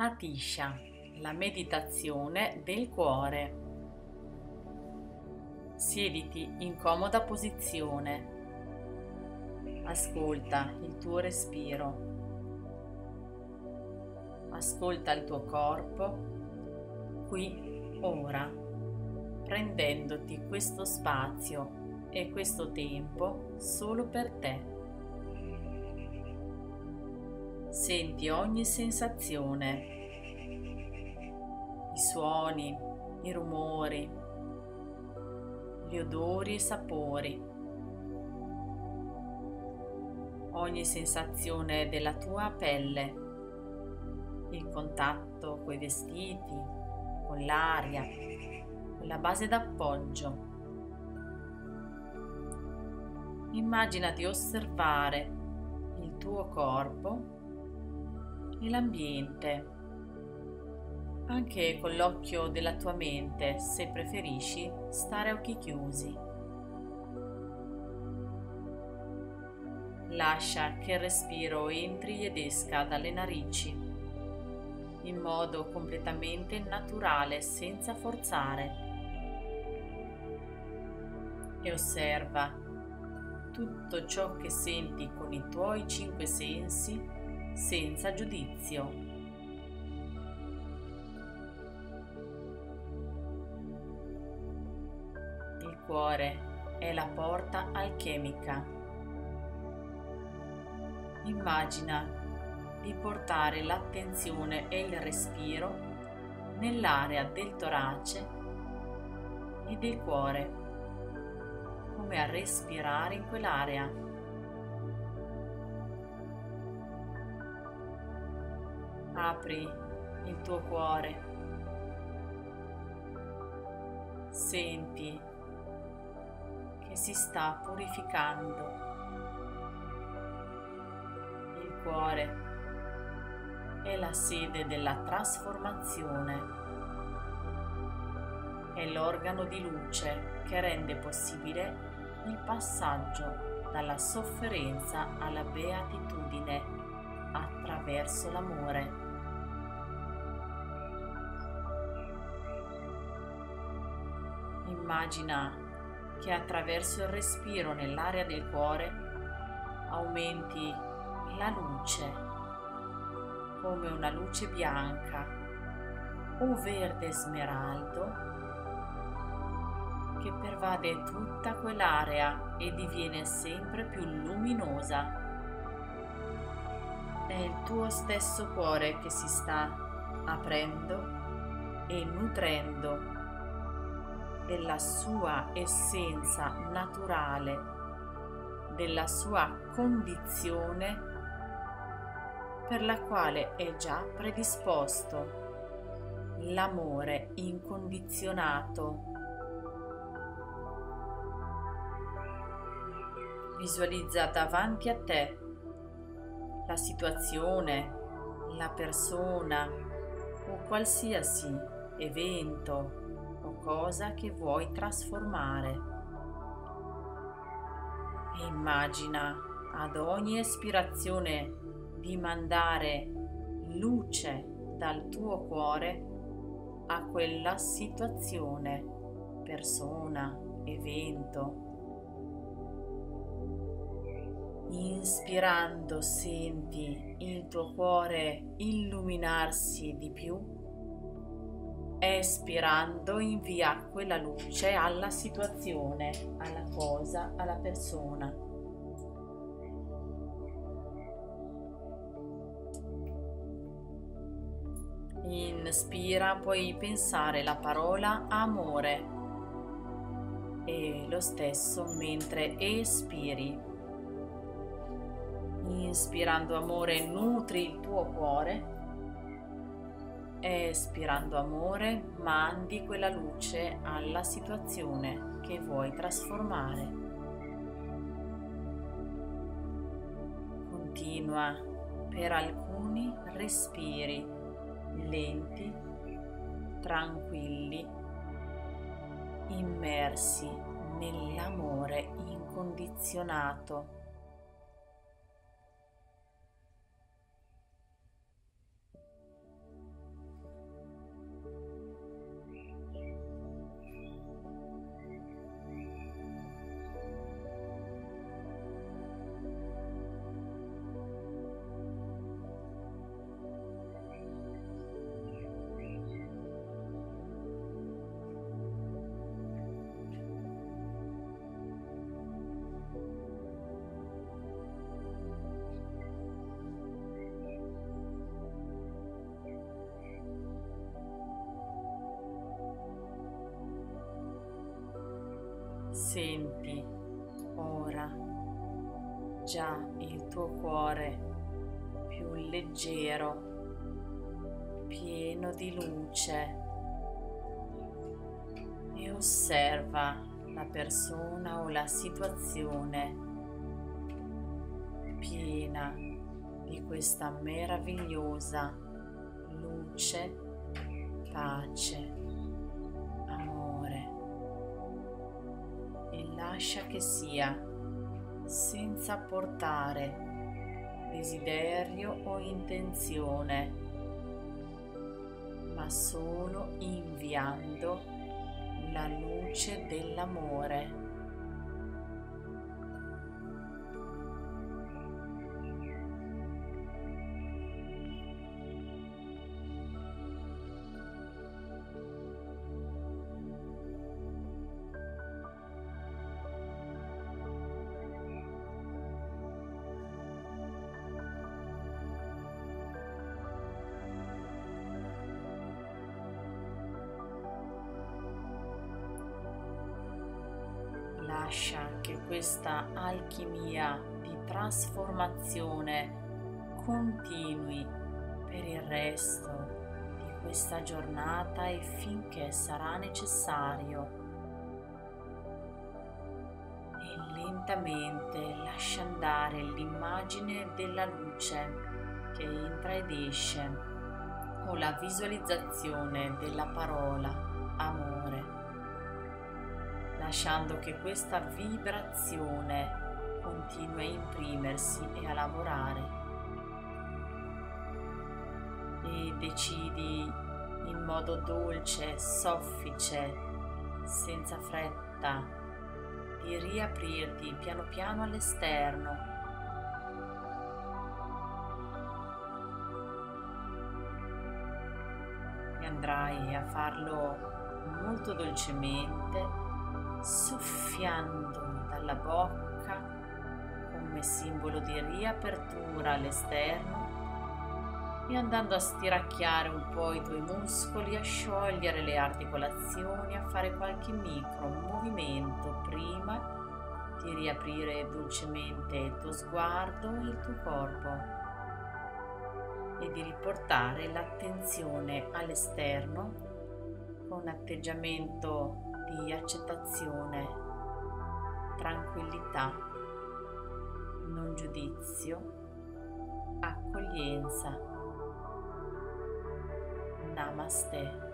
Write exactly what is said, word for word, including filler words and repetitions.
Atisha, la meditazione del cuore. Siediti in comoda posizione. Ascolta il tuo respiro. Ascolta il tuo corpo qui, ora, prendendoti questo spazio e questo tempo solo per te. Senti ogni sensazione, i suoni, i rumori, gli odori e i sapori, ogni sensazione della tua pelle, il contatto coi vestiti, con l'aria, con la base d'appoggio. Immagina di osservare il tuo corpo e l'ambiente, anche con l'occhio della tua mente, se preferisci stare a occhi chiusi. Lascia che il respiro entri ed esca dalle narici, in modo completamente naturale, senza forzare. E osserva tutto ciò che senti con i tuoi cinque sensi, senza giudizio. Il cuore è la porta alchemica. Immagina di portare l'attenzione e il respiro nell'area del torace e del cuore, come a respirare in quell'area. Apri il tuo cuore, senti che si sta purificando. Il cuore è la sede della trasformazione, è l'organo di luce che rende possibile il passaggio dalla sofferenza alla beatitudine attraverso l'amore. Immagina che attraverso il respiro nell'area del cuore aumenti la luce, come una luce bianca o verde smeraldo, che pervade tutta quell'area e diviene sempre più luminosa. È il tuo stesso cuore che si sta aprendo e nutrendo della sua essenza naturale, della sua condizione per la quale è già predisposto, l'amore incondizionato. Visualizza davanti a te la situazione, la persona o qualsiasi evento, cosa che vuoi trasformare, e immagina ad ogni espirazione di mandare luce dal tuo cuore a quella situazione, persona, evento. Inspirando senti il tuo cuore illuminarsi di più. Espirando invia quella luce alla situazione, alla cosa, alla persona. Inspira, puoi pensare la parola amore e lo stesso mentre espiri. Inspirando amore nutri il tuo cuore. Espirando amore, mandi quella luce alla situazione che vuoi trasformare. Continua per alcuni respiri lenti, tranquilli, immersi nell'amore incondizionato. Senti ora già il tuo cuore più leggero, pieno di luce, e osserva la persona o la situazione piena di questa meravigliosa luce, pace, amore, e lascia che sia, senza portare desiderio o intenzione, ma solo inviando la luce dell'amore. Lascia che questa alchimia di trasformazione continui per il resto di questa giornata e finché sarà necessario. E lentamente lascia andare l'immagine della luce che entra ed esce, o la visualizzazione della parola amore, lasciando che questa vibrazione continui a imprimersi e a lavorare, e decidi in modo dolce, soffice, senza fretta, di riaprirti piano piano all'esterno. E andrai a farlo molto dolcemente, soffiando dalla bocca come simbolo di riapertura all'esterno, e andando a stiracchiare un po' i tuoi muscoli, a sciogliere le articolazioni, a fare qualche micro movimento prima di riaprire dolcemente il tuo sguardo e il tuo corpo, e di riportare l'attenzione all'esterno con un atteggiamento di accettazione, tranquillità, non giudizio, accoglienza. Namaste.